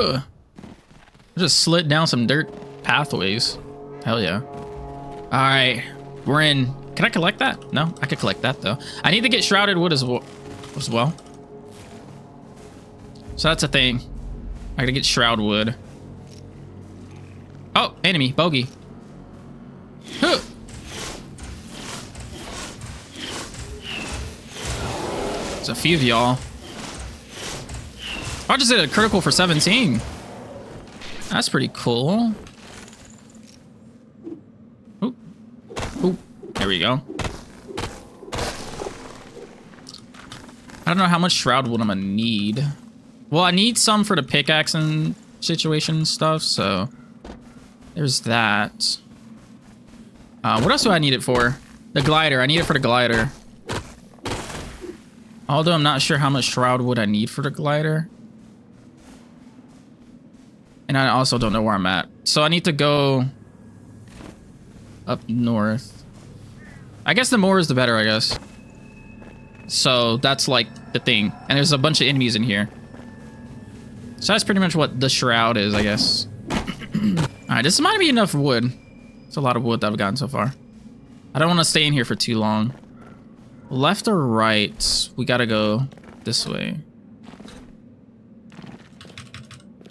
Ugh. Just slid down some dirt pathways. Hell yeah. All right, we're in. Can I collect that? No, I could collect that though. I need to get shrouded wood as well. So that's a thing. I gotta get shroud wood. Oh, enemy, bogey. Huh. There's a few of y'all. I just did a critical for 17. That's pretty cool. Oop. Oop. There we go. I don't know how much shroud wood I'm gonna need. Well, I need some for the pickaxe and situation stuff, so there's that. What else do I need it for? The glider. I need it for the glider. Although I'm not sure how much shroud wood I need for the glider. And I also don't know where I'm at. So I need to go up north. I guess the more is the better, I guess. So that's like the thing. And there's a bunch of enemies in here. So that's pretty much what the shroud is, I guess. Alright, this might be enough wood. It's a lot of wood that I've gotten so far. I don't want to stay in here for too long. Left or right? We gotta go this way.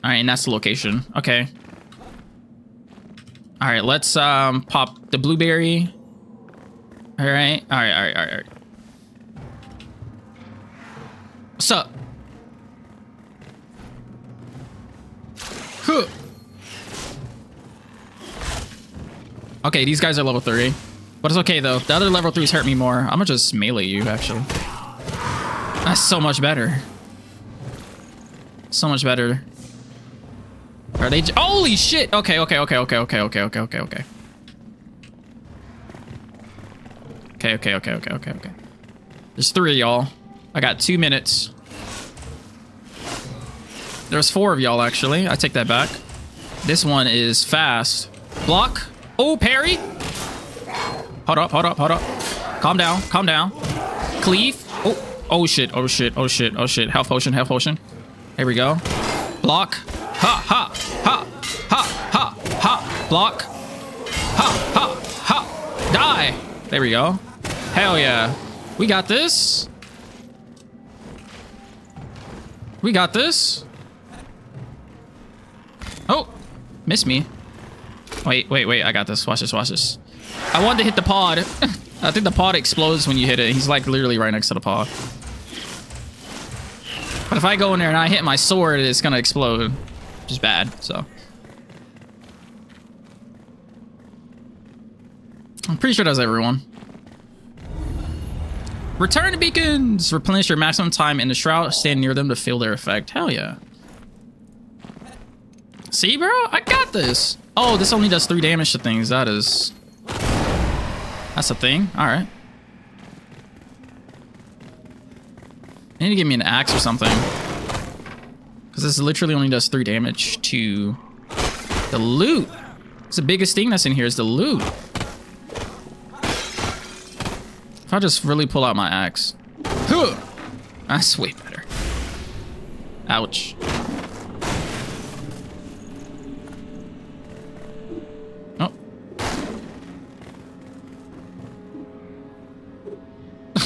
All right, and that's the location. Okay. All right, let's pop the blueberry. All right, all right, all right, all right, all right. What's up? Huh. Okay, these guys are level 3. But it's okay though. The other level 3s hurt me more. I'm gonna just melee you, actually. That's so much better. So much better. Are they? Holy shit! Okay, okay, okay, okay, okay, okay, okay, okay, okay. Okay, okay, okay, okay, okay, okay. There's 3 of y'all. I got 2 minutes. There's 4 of y'all actually. I take that back. This one is fast. Block. Oh, parry. Hold up, hold up, hold up. Calm down, calm down. Cleave. Oh, oh shit, oh shit, oh shit, oh shit. Health potion, health potion. Here we go. Block. Ha, ha, ha, ha, ha, ha, block. Ha, ha, ha, die. There we go. Hell yeah. We got this. We got this. Oh, missed me. Wait, wait, wait, I got this. Watch this, watch this. I wanted to hit the pod. I think the pod explodes when you hit it. He's like literally right next to the pod. But if I go in there and I hit my sword, it's gonna explode. Which is bad, so. I'm pretty sure that's everyone. Return to beacons! Replenish your maximum time in the shroud. Stand near them to feel their effect. Hell yeah. See, bro? I got this! Oh, this only does 3 damage to things. That is... that's a thing. Alright. They need to give me an axe or something. Because this literally only does 3 damage to the loot. It's the biggest thing that's in here is the loot. If I just really pull out my axe. Huh! That's way better. Ouch. Oh.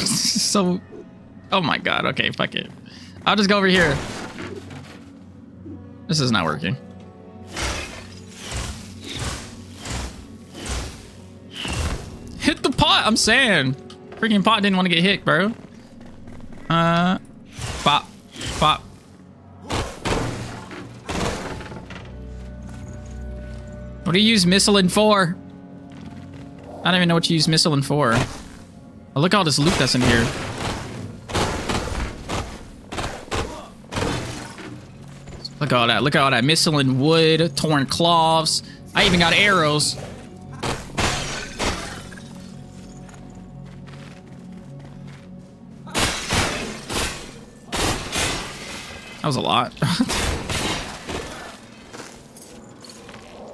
So... oh my god, okay, fuck it. I'll just go over here. This is not working. Hit the pot, I'm saying. Freaking pot didn't want to get hit, bro. Pop, pop. What do you use missiling for? I don't even know what you use missiling for. Oh, look at all this loot that's in here. Look at all that. Look at all that. Missiling wood, torn cloths. I even got arrows. That was a lot.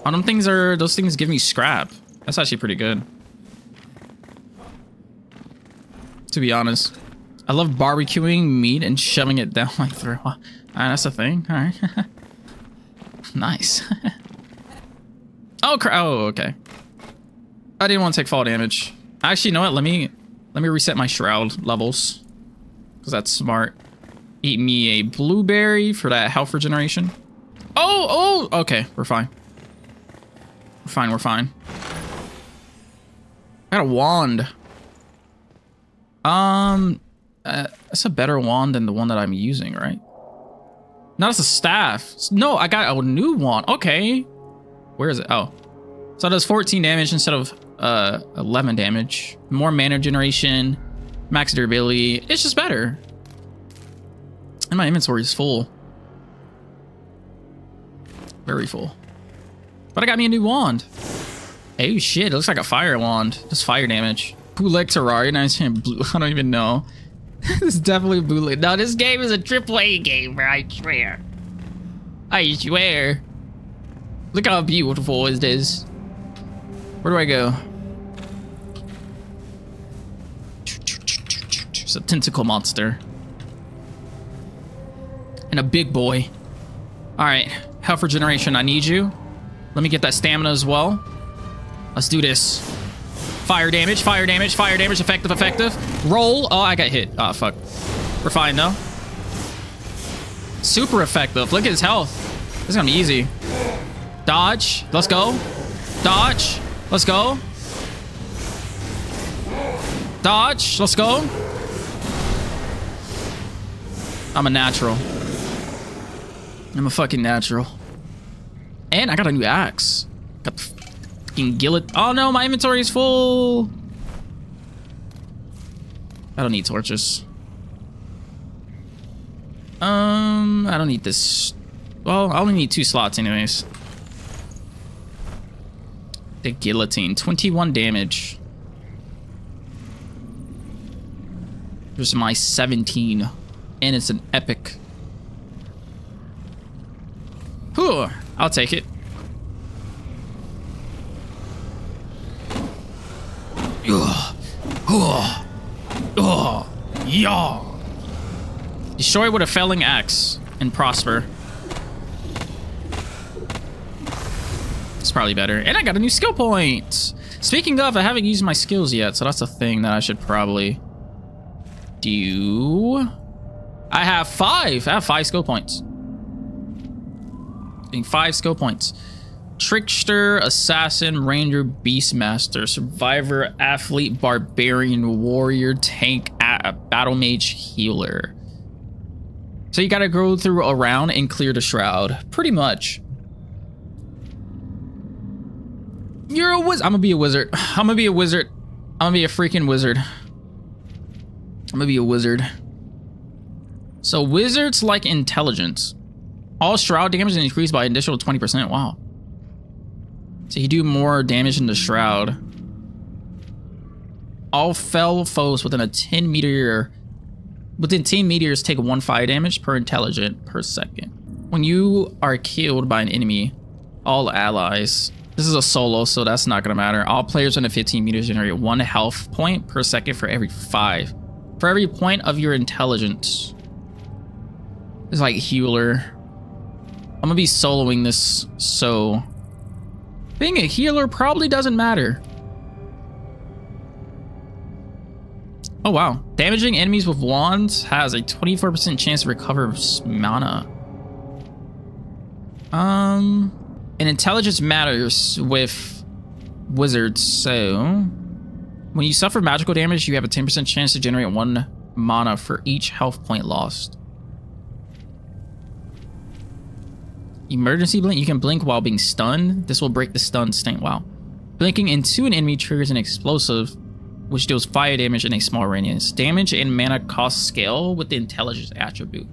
Oh, them things are... those things give me scrap. That's actually pretty good. To be honest. I love barbecuing meat and shoving it down my throat. Alright, that's a thing. Alright. Nice. Oh, okay. I didn't want to take fall damage. Actually, you know what? Let me reset my shroud levels. Because that's smart. Eat me a blueberry for that health regeneration. Oh, okay. We're fine. We're fine, we're fine. I got a wand. That's a better wand than the one that I'm using, right? No, that's a staff. No, I got a new wand. Okay. Where is it? Oh. So it does 14 damage instead of 11 damage. More mana generation. Max durability. It's just better. And my inventory is full. Very full. But I got me a new wand. Oh shit, it looks like a fire wand. Just fire damage. Bootleg Terraria, nice and blue. I don't even know. This is definitely bootleg. No, this game is a AAA game, I swear. I swear. Look how beautiful it is. Where do I go? It's a tentacle monster. And a big boy. Alright, health regeneration, I need you. Let me get that stamina as well. Let's do this. Fire damage, fire damage, fire damage. Effective, effective. Roll. Oh, I got hit. Oh, fuck. We're fine, though. Super effective. Look at his health. This is going to be easy. Dodge. Let's go. Dodge. Let's go. Dodge. Let's go. I'm a natural. I'm a fucking natural. And I got a new axe. Got the Gillet. Oh no, my inventory is full. I don't need torches. I don't need this. Well, I only need 2 slots anyways. The guillotine, 21 damage. Here's my 17, and it's an epic. Whew, I'll take it. Yeah. Destroy with a failing axe and prosper. It's probably better. And I got a new skill point. Speaking of, I haven't used my skills yet, so that's a thing that I should probably do. I have 5. I have 5 skill points. I think 5 skill points. Trickster, assassin, ranger, beastmaster, survivor, athlete, barbarian, warrior, tank, battle mage, healer. So you gotta go through a round and clear the shroud, pretty much. You're a wizard. I'm gonna be a wizard. I'm gonna be a wizard. I'm gonna be a freaking wizard. I'm gonna be a wizard. So wizards like intelligence. All shroud damage is increased by an additional 20%. Wow. So you do more damage in the shroud. All fell foes within a 10 meters take 1 fire damage per intelligent per second. When you are killed by an enemy, all allies. This is a solo, so that's not gonna matter. All players within 15 meters generate 1 health point per second for every 5. For every point of your intelligence. It's like healer. I'm gonna be soloing this, so. Being a healer probably doesn't matter. Oh, wow. Damaging enemies with wands has a 24% chance to recover mana. And intelligence matters with wizards, so. When you suffer magical damage, you have a 10% chance to generate 1 mana for each health point lost. Emergency blink. You can blink while being stunned. This will break the stun stint. Wow. Blinking into an enemy triggers an explosive, which deals fire damage in a small radius. Damage and mana cost scale with the intelligence attribute.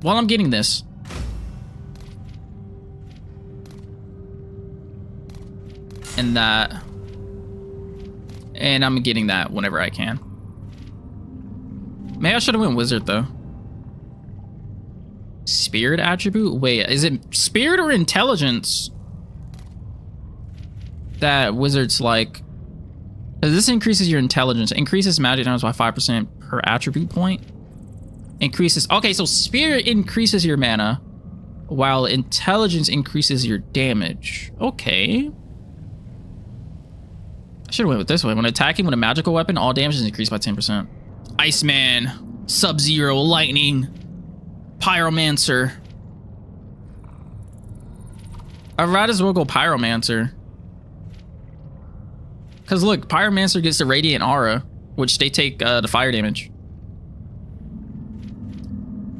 While I'm getting this. And that. And I'm getting that whenever I can. Maybe I should have went wizard though. Spirit attribute? Wait, is it spirit or intelligence that wizards like? This increases your intelligence. Increases magic damage by 5% per attribute point. Increases. Okay, so spirit increases your mana. while intelligence increases your damage. Okay. I should have went with this one. When attacking with a magical weapon, all damage is increased by 10%. Iceman, Sub-Zero, Lightning, Pyromancer. I'd rather as well go Pyromancer. Because look, Pyromancer gets the Radiant Aura, which they take the fire damage.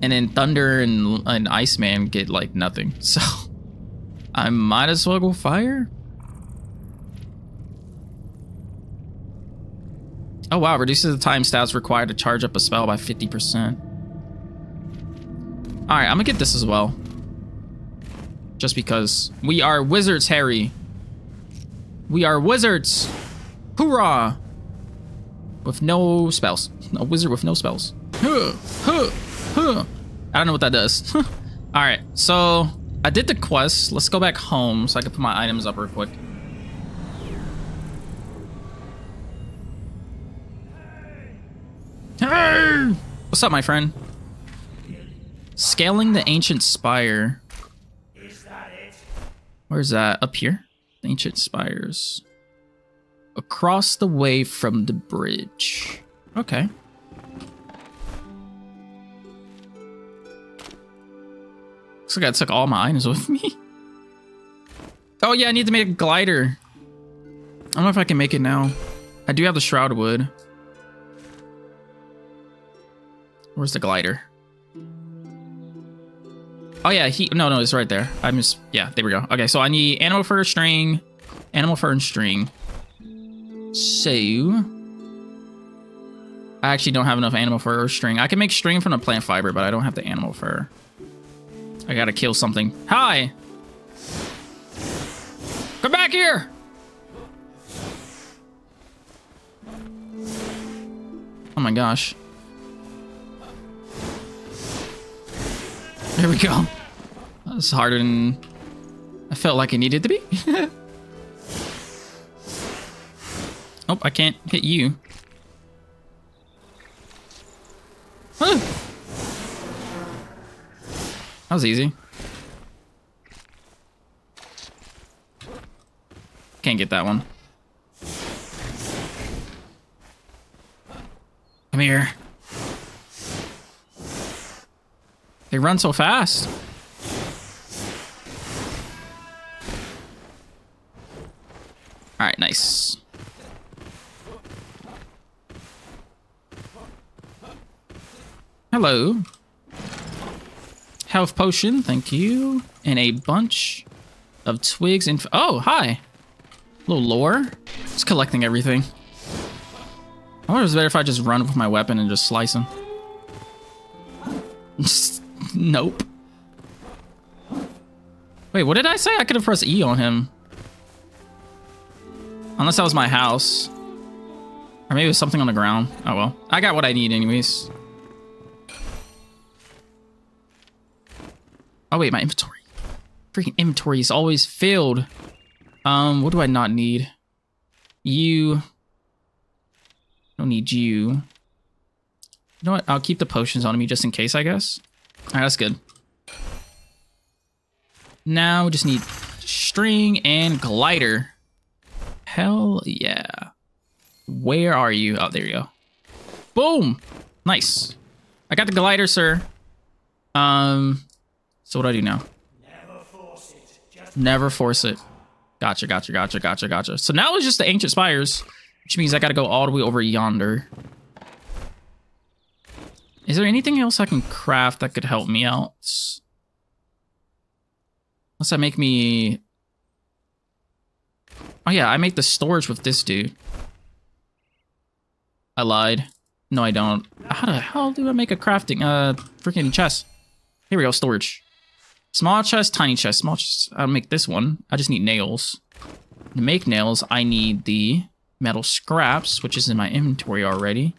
And then Thunder and Iceman get like nothing. So I might as well go fire. Oh wow, reduces the time stats required to charge up a spell by 50%. Alright, I'm gonna get this as well. Just because we are wizards, Harry. We are wizards. Hoorah! With no spells. A wizard with no spells. Huh, huh. Huh. I don't know what that does. All right, so I did the quest. Let's go back home so I can put my items up real quick. Hey! What's up, my friend? Scaling the ancient spire. Where's that? Up here? Ancient spires. Across the way from the bridge. Okay. Looks like I took all my items with me. Oh yeah, I need to make a glider. I don't know if I can make it now. I do have the shroud wood. Where's the glider? Oh yeah, no, it's right there. Yeah, there we go. Okay, so I need animal fur, string, animal fur and string. So I actually don't have enough animal fur or string. I can make string from the plant fiber, but I don't have the animal fur. I gotta kill something. Hi! Come back here! Oh my gosh. There we go. That was harder than I felt like it needed to be. Oh, I can't hit you. Huh! That was easy. Can't get that one. Come here. They run so fast. All right, nice. Hello. Health potion, thank you. And a bunch of twigs and... Oh, hi. Little lore. Just collecting everything. I wonder if it's better if I just run with my weapon and just slice him. Nope. Wait, what did I say? I could have pressed E on him. Unless that was my house. Or maybe it was something on the ground. Oh, well. I got what I need anyways. Oh wait, my inventory. Freaking inventory is always filled. What do I not need? You. Don't need you. You know what? I'll keep the potions on me just in case, I guess. All right, that's good. Now we just need string and glider. Hell yeah. Where are you? Oh, there you go. Boom. Nice. I got the glider, sir. So what do I do now? Never force it. Gotcha. So now it's just the ancient spires, which means I gotta go all the way over yonder. Is there anything else I can craft that could help me out? Unless that make me... Oh yeah, I make the storage with this dude. I lied. No, I don't. How the hell do I make a crafting? Freaking chest. Here we go, storage. Small chest, tiny chest, small chest. I'll make this one. I just need nails. To make nails, I need the metal scraps, which is in my inventory already.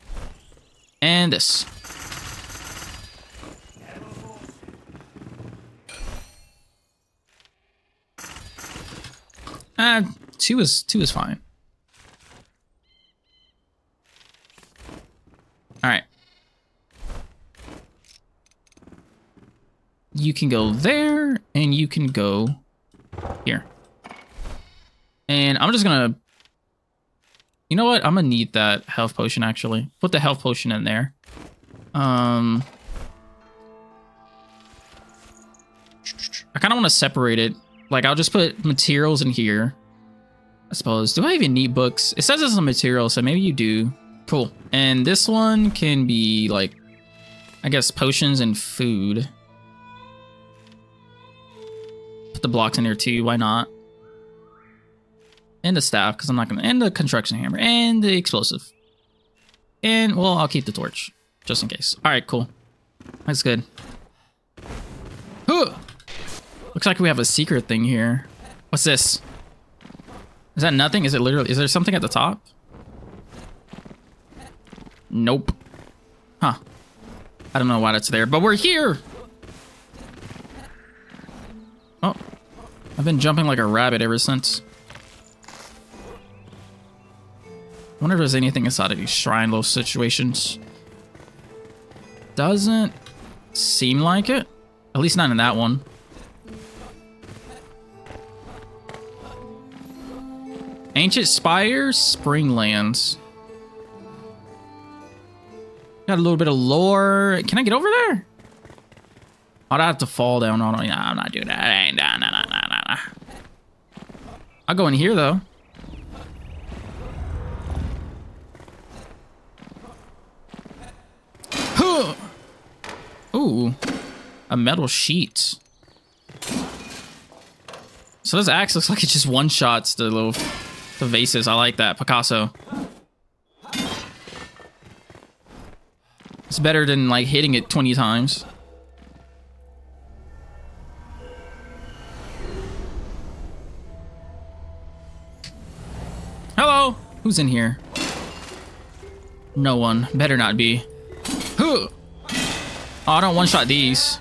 And this. Two is fine. All right. you can go there, and you can go here. And I'm just gonna... You know what? I'm gonna need that health potion, actually. Put the health potion in there. I kind of want to separate it. Like, I'll just put materials in here, I suppose. Do I even need books? It says it's a material, so maybe you do. Cool. And this one can be, like, I guess potions and food. Put the blocks in there, too. Why not? And the staff, because I'm not going to... And the construction hammer. And the explosive. And, well, I'll keep the torch, just in case. All right, cool. That's good. Ooh! Looks like we have a secret thing here. What's this? Is that nothing? Is it literally... Is there something at the top? Nope. Huh. I don't know why that's there, but we're here! Oh. I've been jumping like a rabbit ever since. I wonder if there's anything inside of these shrine-level situations. Doesn't seem like it. At least not in that one. Ancient Spire, Springlands. Got a little bit of lore. Can I get over there? I'd have to fall down. No, I'm not doing that. Nah. I'll go in here, though. Huh. Ooh. A metal sheet. So this axe looks like it just one-shots the little... The vases, I like that. Picasso. It's better than, like, hitting it 20 times. Hello! Who's in here? No one. Better not be. Who? Oh, I don't one-shot these.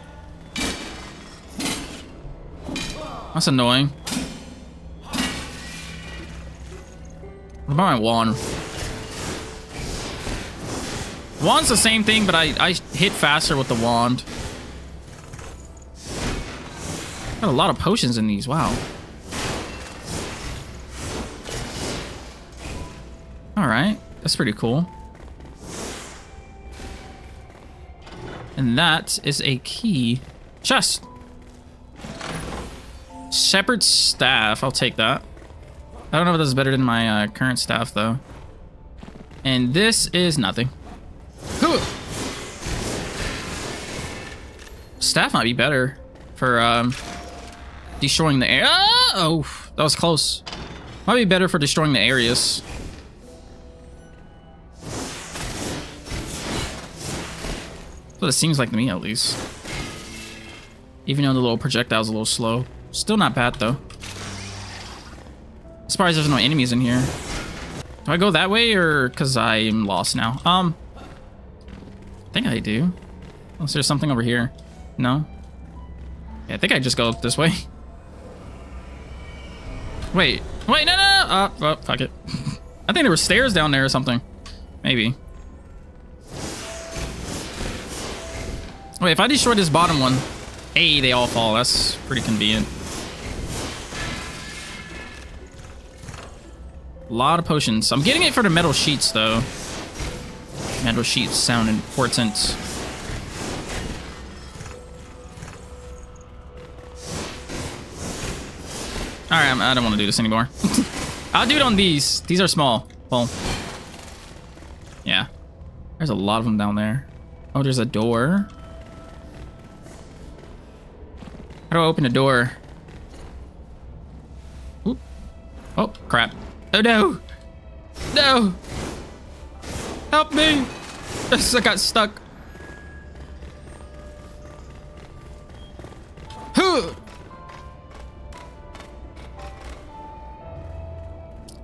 That's annoying. What about my wand? Wand's the same thing, but I hit faster with the wand. Got a lot of potions in these, wow. Alright, that's pretty cool. And that is a key chest. Shepherd's staff, I'll take that. I don't know if this is better than my current staff, though. And this is nothing. Ooh. Staff might be better for destroying the area. Oh, that was close. Might be better for destroying the areas. That's what it seems like to me, at least. Even though the little projectile's a little slow. Still not bad, though. I'm surprised there's no enemies in here. Do I go that way or... Because I'm lost now. I think I do. Unless there's something over here. No? Yeah, I think I just go this way. Wait. Wait, no! Oh, fuck it. I think there were stairs down there or something. Maybe. Wait, if I destroy this bottom one... Hey, they all fall. That's pretty convenient. A lot of potions. I'm getting it for the metal sheets, though. Metal sheets sound important. Alright, I don't want to do this anymore. I'll do it on these. These are small. Well, yeah. There's a lot of them down there. Oh, there's a door. How do I open a door? Oop. Oh, crap. Oh no! No! Help me! I got stuck. Huh. Oh,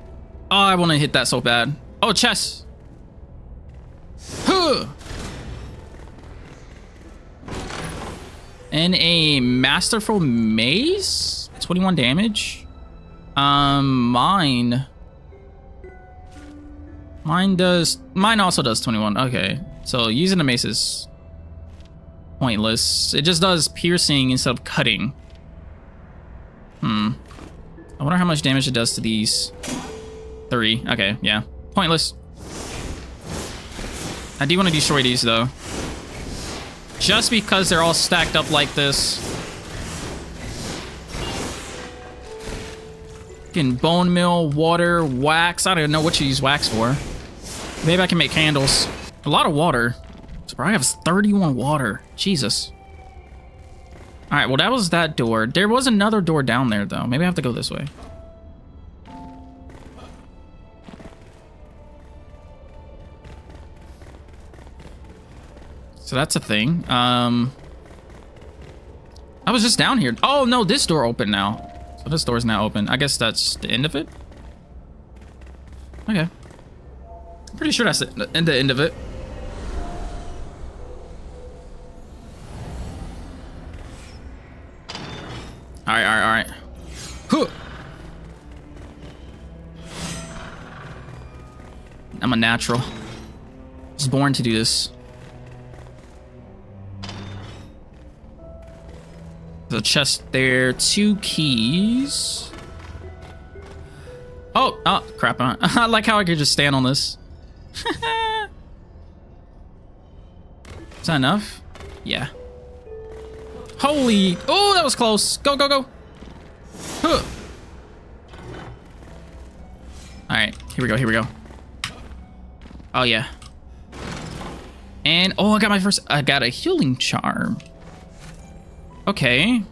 I want to hit that so bad. Oh, chest! Huh. And a masterful maze? 21 damage? Mine... Mine also does 21. Okay, so using the mace is pointless. It just does piercing instead of cutting. Hmm. I wonder how much damage it does to these three. Okay, yeah. Pointless. I do want to destroy these, though. Just because they're all stacked up like this. Getting bone meal, water, wax. I don't even know what you use wax for. Maybe I can make candles. A lot of water. So I have 31 water. Jesus. All right, well, that was that door. There was another door down there, though. Maybe I have to go this way. So that's a thing. I was just down here. Oh, no, this door opened now. So this door is now open. I guess that's the end of it. Okay. I'm pretty sure that's the end of it. All right, all right, all right. I'm a natural. I was born to do this. There's a chest there, 2 keys. Oh, oh, crap. I like how I could just stand on this. Is that enough? Yeah. Holy. Oh, that was close. Go, go, go. Huh. All right, here we go, here we go. Oh, yeah. And, oh, I got my first, I got a healing charm. Okay.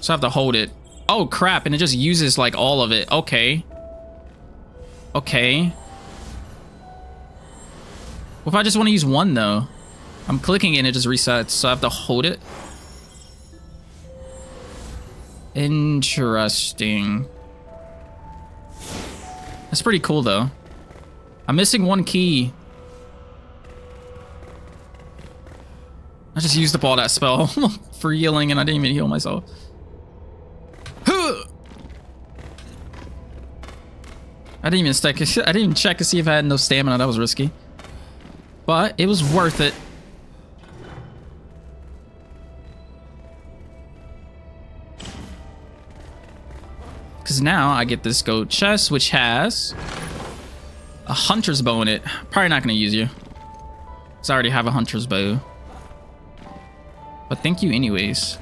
So I have to hold it. Oh crap, and it just uses like all of it. Okay. Okay. What if I just want to use one though? I'm clicking it and it just resets, so I have to hold it. Interesting. That's pretty cool though. I'm missing 1 key. I just used up all that spell for healing, and I didn't even heal myself. Huh! I didn't even stack. I didn't even check to see if I had no stamina. That was risky, but it was worth it. Because now I get this gold chest, which has a hunter's bow in it. Probably not going to use you, because I already have a hunter's bow. But thank you anyways.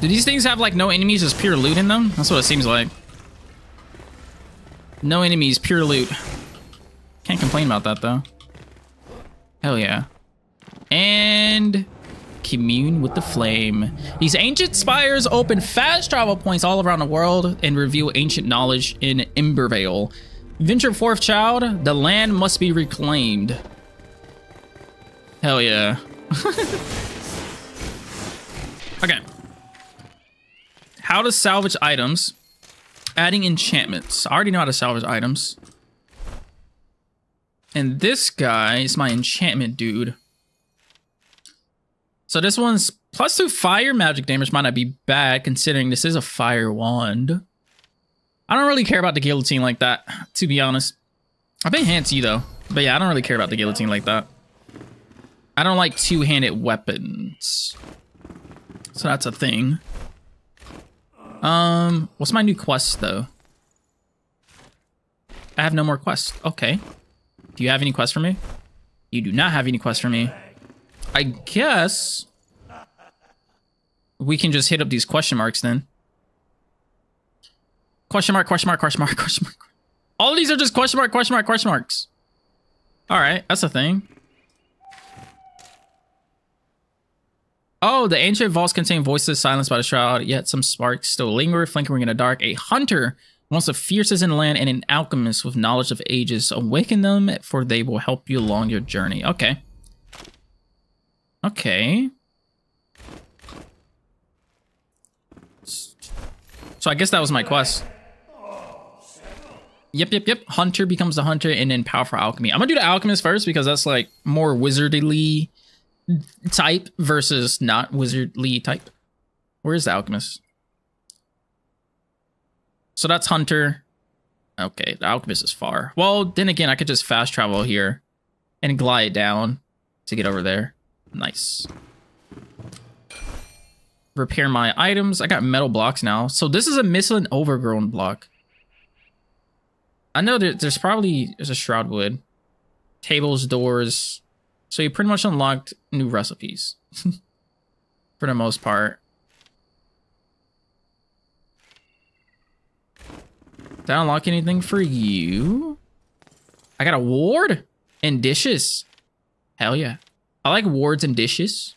Do these things have like no enemies, just pure loot in them? That's what it seems like. No enemies, pure loot. Can't complain about that though. Hell yeah. And commune with the flame. These ancient spires open fast travel points all around the world and reveal ancient knowledge in Embervale. Venture forth, child. The land must be reclaimed. Hell yeah. Okay. How to salvage items. Adding enchantments. I already know how to salvage items. And this guy is my enchantment dude. So this one's +2 fire magic damage might not be bad considering this is a fire wand. I don't really care about the guillotine like that, to be honest. I've been handsy though. But yeah, I don't really care about the guillotine like that. I don't like two-handed weapons. So that's a thing. What's my new quest though? I have no more quests. Okay. Do you have any quests for me? You do not have any quests for me. I guess we can just hit up these question marks then. Question mark, question mark, question mark, question mark. All these are just question mark, question mark, question marks. All right, that's a thing. Oh, the ancient vaults contain voices silenced by the shroud, yet some sparks still linger, flickering in the dark. A hunter, once the fiercest in land, and an alchemist with knowledge of ages. Awaken them, for they will help you along your journey. Okay. Okay. So I guess that was my quest. Yep, yep, yep. Hunter becomes the hunter and then powerful alchemy. I'm gonna do the alchemist first because that's like more wizardly type versus not wizardly type. Where's the Alchemist? So that's Hunter. Okay, the Alchemist is far. Well, then again, I could just fast travel here and glide down to get over there. Nice. Repair my items. I got metal blocks now. So this is a missing overgrown block. I know there's a shroud wood. Tables, doors. So you pretty much unlocked new recipes. For the most part. Did I unlock anything for you? I got a ward and dishes. Hell yeah. I like wards and dishes.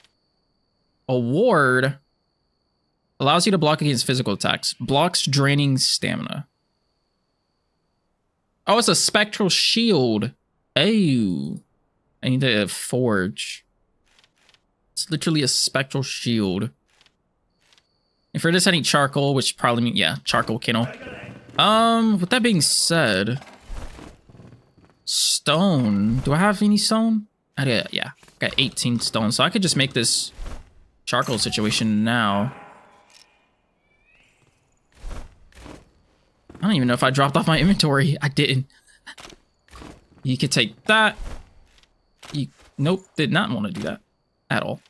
A ward allows you to block against physical attacks. Blocks draining stamina. Oh, it's a spectral shield. Ew. I need to forge. It's literally a spectral shield. And for this, I need charcoal, which probably means, yeah, charcoal kennel. With that being said, stone. Do I have any stone? I did, yeah. I got 18 stone, so I could just make this charcoal situation now. I don't even know if I dropped off my inventory. I didn't. You could take that. You, nope, did not want to do that at all.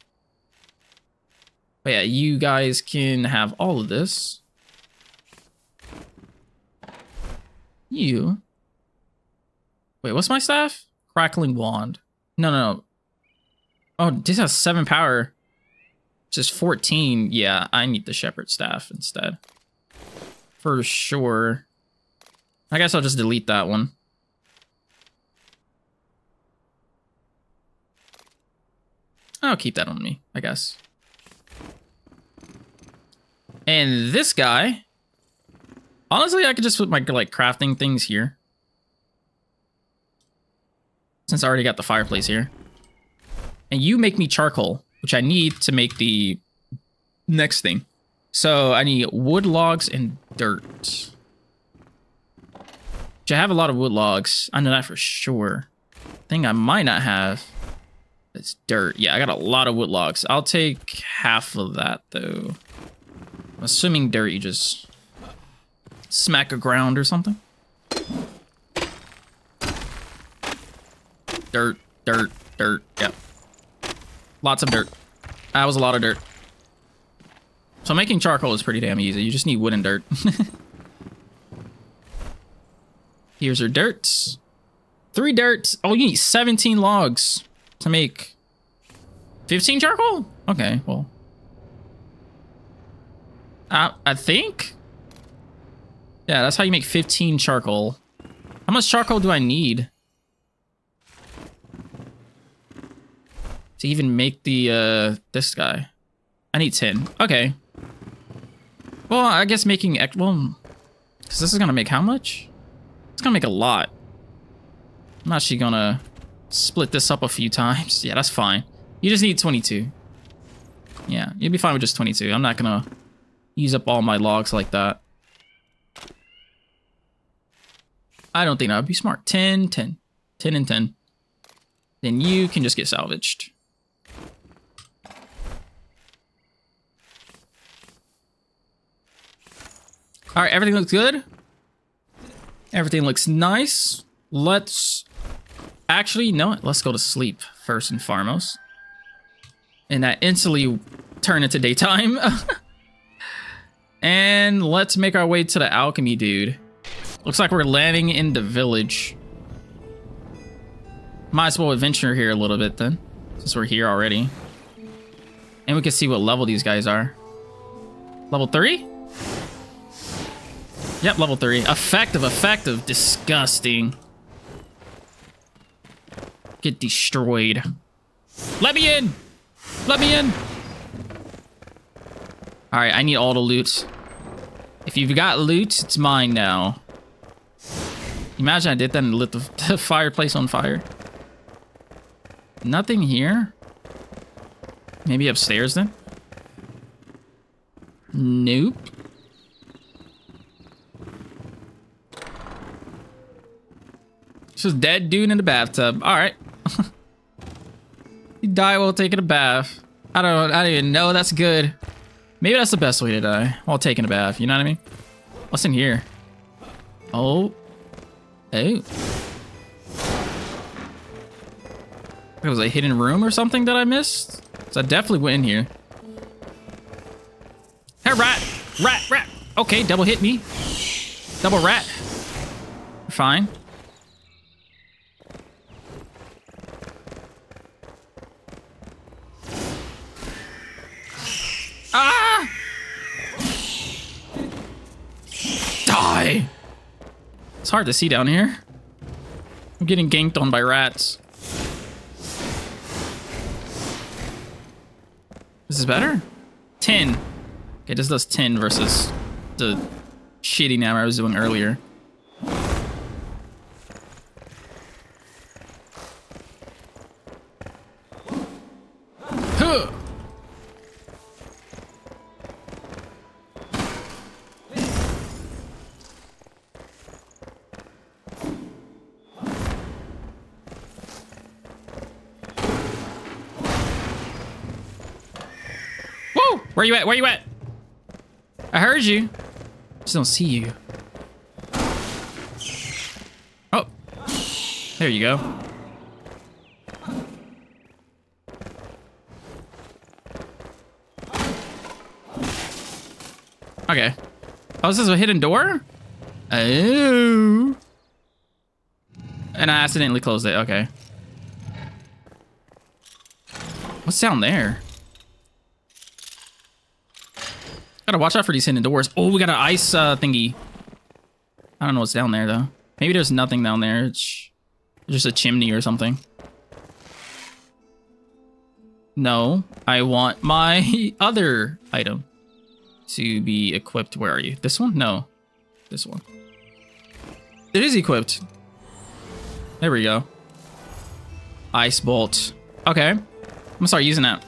But yeah, you guys can have all of this. You. Wait, what's my staff? Crackling wand. No. Oh, this has 7 power. Just 14. Yeah, I need the shepherd staff instead. For sure. I guess I'll just delete that one. I'll keep that on me, I guess. And this guy... Honestly, I could just put my, like, crafting things here. Since I already got the fireplace here. And you make me charcoal, which I need to make the next thing. So I need wood logs and dirt. Which I have a lot of wood logs. I know that for sure. Thing I might not have is dirt. Yeah, I got a lot of wood logs. I'll take half of that, though. I'm assuming dirt, you just... smack a ground or something. Dirt, dirt, dirt. Yep. Lots of dirt. That was a lot of dirt. So making charcoal is pretty damn easy. You just need wood and dirt. Here's your dirts. 3 dirts. Oh, you need 17 logs to make 15 charcoal? Okay, well. I think... Yeah, that's how you make 15 charcoal. How much charcoal do I need to even make the this guy? I need 10. Okay. Well, I guess making because this is gonna make how much? It's gonna make a lot. I'm actually gonna split this up a few times. Yeah, that's fine. You just need 22. Yeah, you'll be fine with just 22. I'm not gonna use up all my logs like that. I don't think that would be smart. 10, 10, 10, and 10. Then you can just get salvaged. All right, everything looks good. Everything looks nice. Let's actually, you know what? Let's go to sleep first and foremost. And that instantly turned into daytime. And let's make our way to the alchemy dude. Looks like we're landing in the village. Might as well adventure here a little bit then, since we're here already. And we can see what level these guys are. Level 3? Yep, level 3. Effective, effective. Disgusting. Get destroyed. Let me in! Let me in! Alright, I need all the loot. If you've got loot, it's mine now. Imagine I did that and lit the fireplace on fire. Nothing here. Maybe upstairs then? Nope. It's just dead dude in the bathtub. Alright. You die while taking a bath. I don't even know that's good. Maybe that's the best way to die while taking a bath, you know what I mean? What's in here? Oh. Hey. It was a hidden room or something that I missed? So I definitely went in here. Hey, rat. Okay, double hit me. Double rat. Fine. Ah! Die! It's hard to see down here. I'm getting ganked on by rats. This is better? 10. Okay, this does 10 versus the shitty number I was doing earlier. Huh. Whoa! Where you at? Where you at? I heard you. Just don't see you. Oh. There you go. Okay. Oh, this is a hidden door? Oh. And I accidentally closed it. Okay. What's down there? Gotta watch out for these hidden doors. Oh, we got an ice thingy. I don't know what's down there, though. Maybe there's nothing down there. It's just a chimney or something. No, I want my other item to be equipped. Where are you? This one? No. This one. It is equipped. There we go. Ice bolt. Okay. I'm gonna start using that.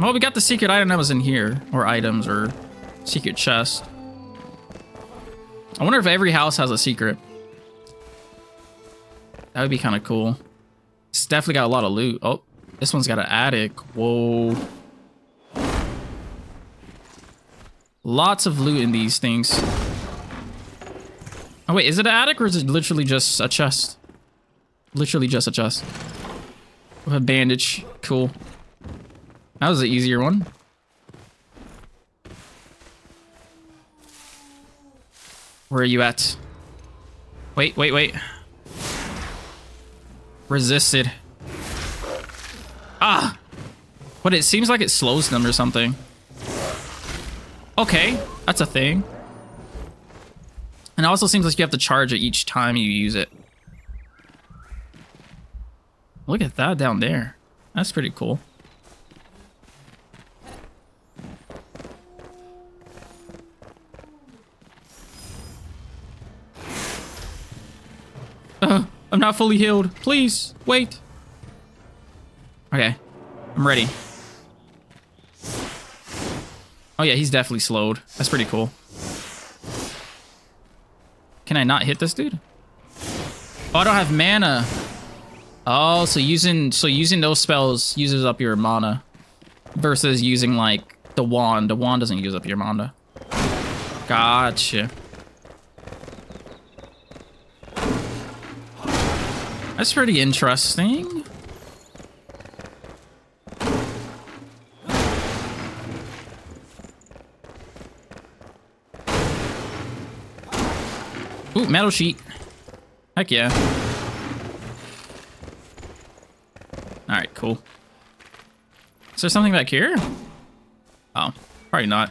Well, we got the secret item that was in here, or items, or secret chest. I wonder if every house has a secret. That would be kind of cool. It's definitely got a lot of loot. Oh, this one's got an attic. Whoa. Lots of loot in these things. Oh, wait, is it an attic, or is it literally just a chest? Literally just a chest. With a bandage. Cool. That was the easier one. Where are you at? Wait. Resisted. Ah! But it seems like it slows them or something. Okay, that's a thing. And it also seems like you have to charge it each time you use it. Look at that down there. That's pretty cool. I'm not fully healed. Please, wait. Okay, I'm ready. Oh yeah, he's definitely slowed. That's pretty cool. Can I not hit this dude? Oh, I don't have mana. Oh, so using those spells uses up your mana versus using like the wand. The wand doesn't use up your mana. Gotcha. That's pretty interesting. Ooh, metal sheet. Heck yeah. All right, cool. Is there something back here? Oh, probably not.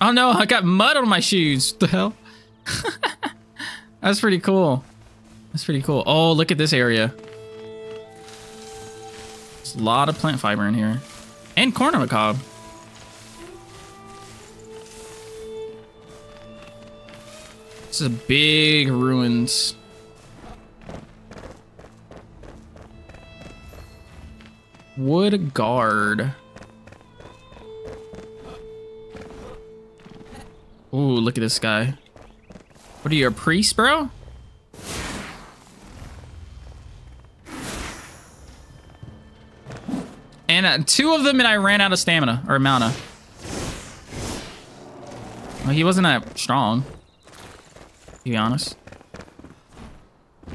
Oh no, I got mud on my shoes. What the hell? That's pretty cool. That's pretty cool. Oh, look at this area. There's a lot of plant fiber in here. And corn on the cob. This is a big ruins. Wood guard. Ooh, look at this guy. What are you, a priest, bro? Two of them and I ran out of stamina, or mana. Well, he wasn't that strong, to be honest.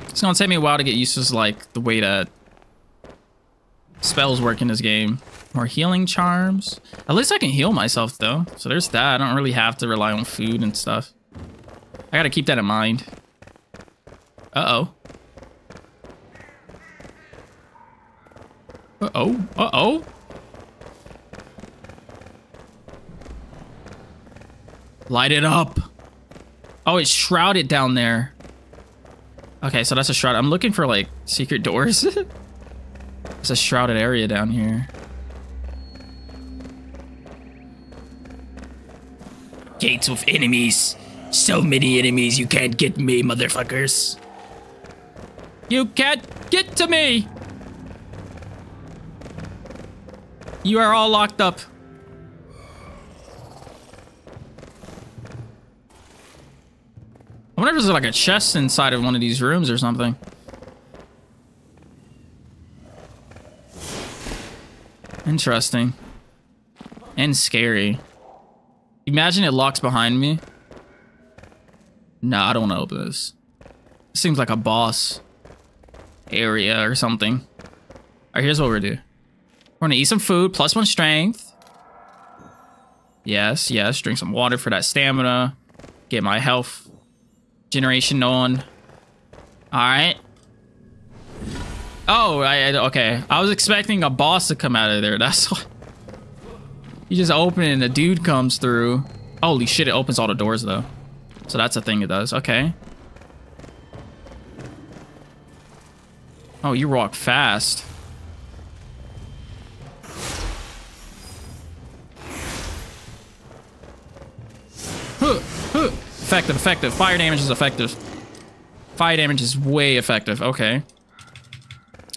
It's gonna take me a while to get used to, like, the way that spells work in this game. More healing charms. At least I can heal myself, though. So there's that. I don't really have to rely on food and stuff. I gotta keep that in mind. Uh-oh. Uh-oh. Uh-oh. Light it up. Oh, it's shrouded down there. Okay, so that's a shroud. I'm looking for, like, secret doors. It's a shrouded area down here. Gates with enemies. So many enemies, you can't get me, motherfuckers. You can't get to me! You are all locked up. I wonder if there's like a chest inside of one of these rooms or something. Interesting. And scary. Imagine it locks behind me. Nah, I don't want to open this. This seems like a boss area or something. Alright, here's what we're doing. We're gonna eat some food, +1 strength. Yes, yes, drink some water for that stamina. Get my health generation on. Alright. Oh, okay. I was expecting a boss to come out of there, that's what. You just open it and a dude comes through. Holy shit, it opens all the doors though. So that's a thing it does, okay. Oh, you walk fast. Effective, effective. Fire damage is effective. Fire damage is way effective. Okay.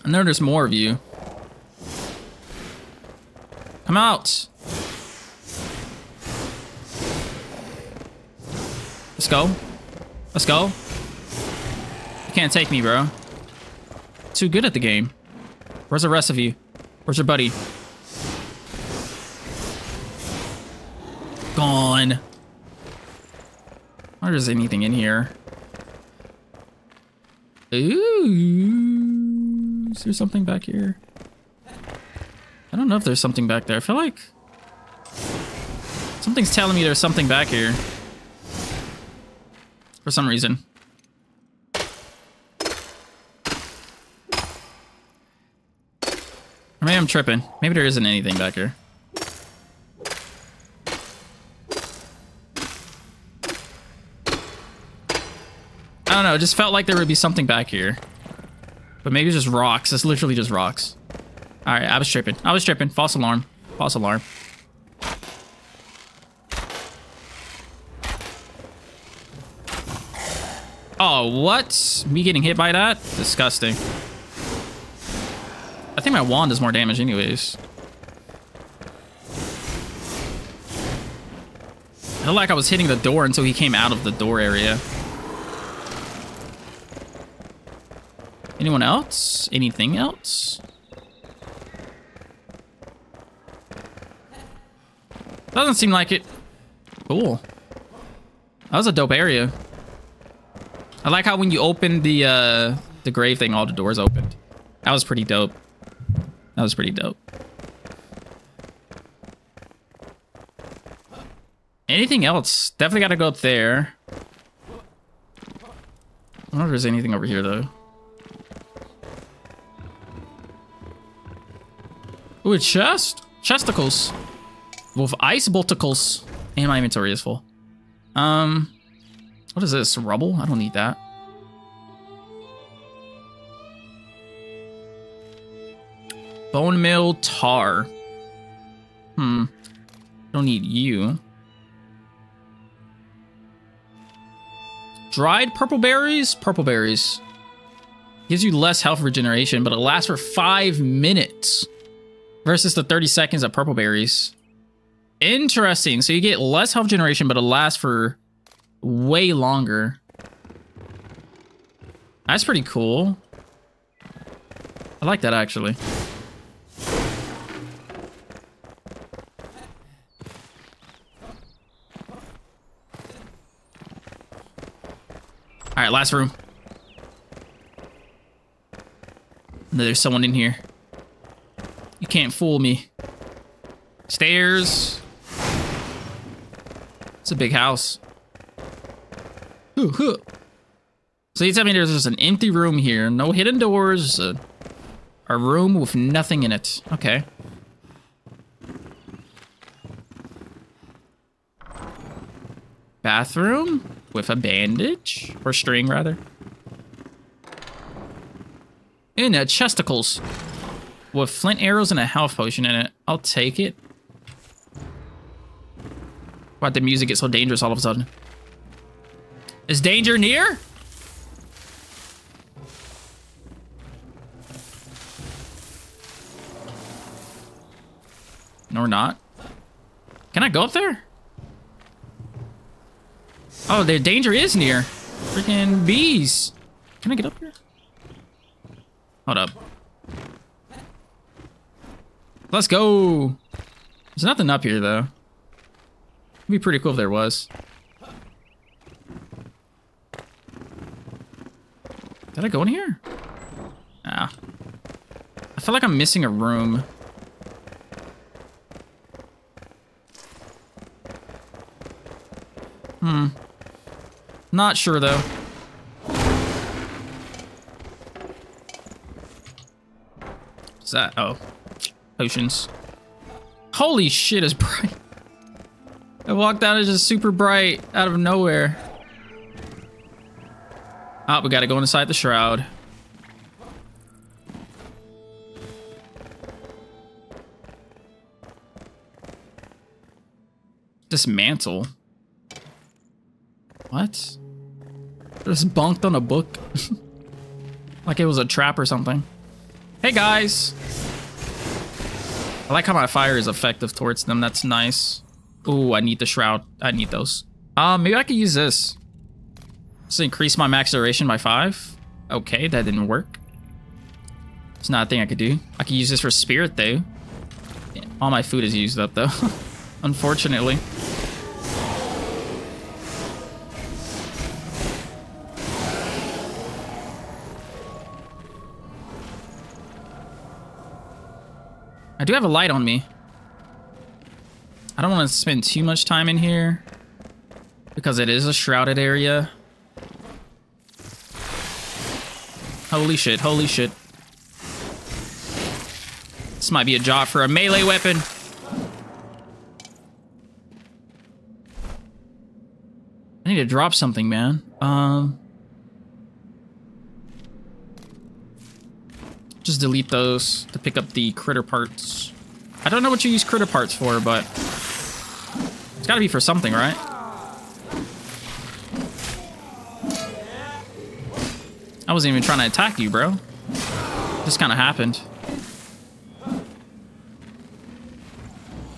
I know there's more of you. Come out. Let's go. Let's go. You can't take me, bro. Too good at the game. Where's the rest of you? Where's your buddy? Gone. Or is anything in here? Ooh, is there something back here? I don't know if there's something back there. I feel like something's telling me there's something back here for some reason. Or maybe I'm tripping. Maybe there isn't anything back here. I don't know, it just felt like there would be something back here. But maybe it's just rocks. It's literally just rocks. Alright, I was tripping. I was tripping. False alarm. False alarm. Oh, what? Me getting hit by that? Disgusting. I think my wand does more damage anyways. I feel like I was hitting the door until he came out of the door area. Anyone else? Anything else? Doesn't seem like it. Cool. That was a dope area. I like how when you opened the grave thing, all the doors opened. That was pretty dope. That was pretty dope. Anything else? Definitely gotta go up there. I don't know if there's anything over here though. Ooh, a chest? Chesticles. With ice bolticles. And my inventory is full. What is this? Rubble? I don't need that. Bone meal tar. Hmm. Don't need you. Dried purple berries? Purple berries. Gives you less health regeneration, but it lasts for 5 minutes. Versus the 30 seconds of purple berries. Interesting. So you get less health generation, but it lasts for way longer. That's pretty cool. I like that, actually. Alright, last room. There's someone in here. You can't fool me. Stairs. It's a big house. Ooh, ooh. So you tell me there's just an empty room here. No hidden doors. A room with nothing in it. Okay. Bathroom with a bandage. Or string, rather. And a chesticles with flint arrows and a health potion in it. I'll take it. Why'd the music get so dangerous all of a sudden? Is danger near? No, we're not. Can I go up there? Oh, the danger is near. Freaking bees. Can I get up here? Hold up. Let's go. There's nothing up here, though. It'd be pretty cool if there was. Did I go in here? Ah. I feel like I'm missing a room. Hmm. Not sure, though. What's that? Oh. Potions. Holy shit, it's bright. I walked out, it's just super bright out of nowhere. Oh, we gotta go inside the shroud. Dismantle. What? Just bonked on a book. Like it was a trap or something. Hey guys! I like how my fire is effective towards them. That's nice. Ooh, I need the shroud. I need those. Maybe I could use this. Let's increase my max duration by 5. Okay, that didn't work. It's not a thing I could do. I could use this for spirit, though. Yeah, all my food is used up, though. Unfortunately. I do have a light on me. I don't want to spend too much time in here because it is a shrouded area. Holy shit, holy shit. This might be a job for a melee weapon. I need to drop something, man. Just delete those to pick up the critter parts. I don't know what you use critter parts for, but it's gotta be for something, right? I wasn't even trying to attack you, bro. It just kinda happened.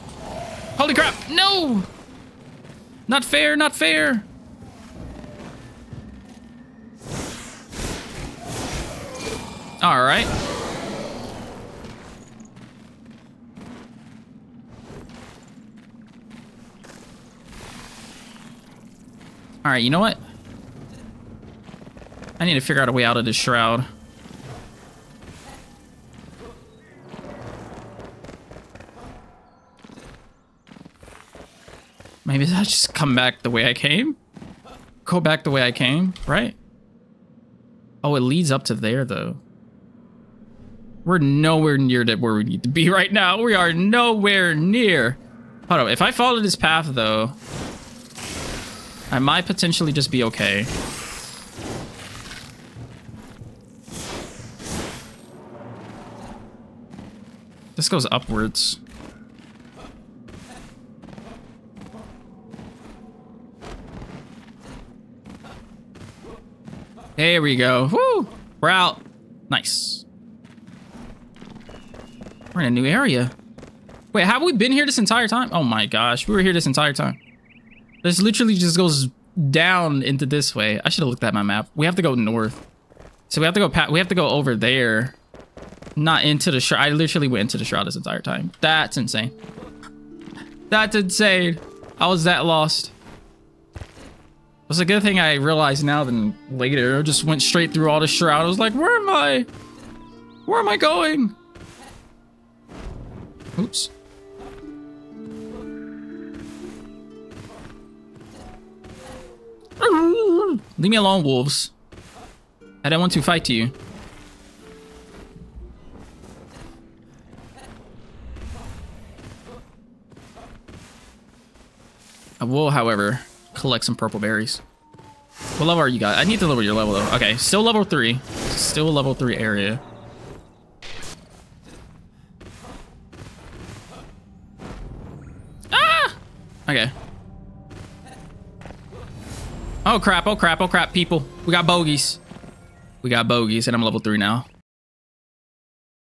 Holy crap! No! Not fair, not fair! Alright. Alright, you know what? I need to figure out a way out of this shroud. Maybe I just come back the way I came? Go back the way I came, right? Oh, it leads up to there, though. We're nowhere near where we need to be right now. We are nowhere near. Hold on, if I follow this path, though, I might potentially just be okay. This goes upwards. There we go. Woo! We're out. Nice. We're in a new area. Wait, have we been here this entire time? Oh my gosh, we were here this entire time. This literally just goes down into this way. I should have looked at my map. We have to go north. So we have to go over there. Not into the shroud. I literally went into the shroud this entire time. That's insane. That's insane. I was that lost. It's a good thing I realized now than later. I just went straight through all the shroud. I was like, where am I? Where am I going? Oops. Leave me alone, wolves. I don't want to fight you. I will, however, collect some purple berries. What level are you guys? I need to lower your level though. Okay, still level 3. Still level 3 area. Ah! Okay. Oh crap, oh crap, oh crap, people. We got bogeys. We got bogeys and I'm level 3 now.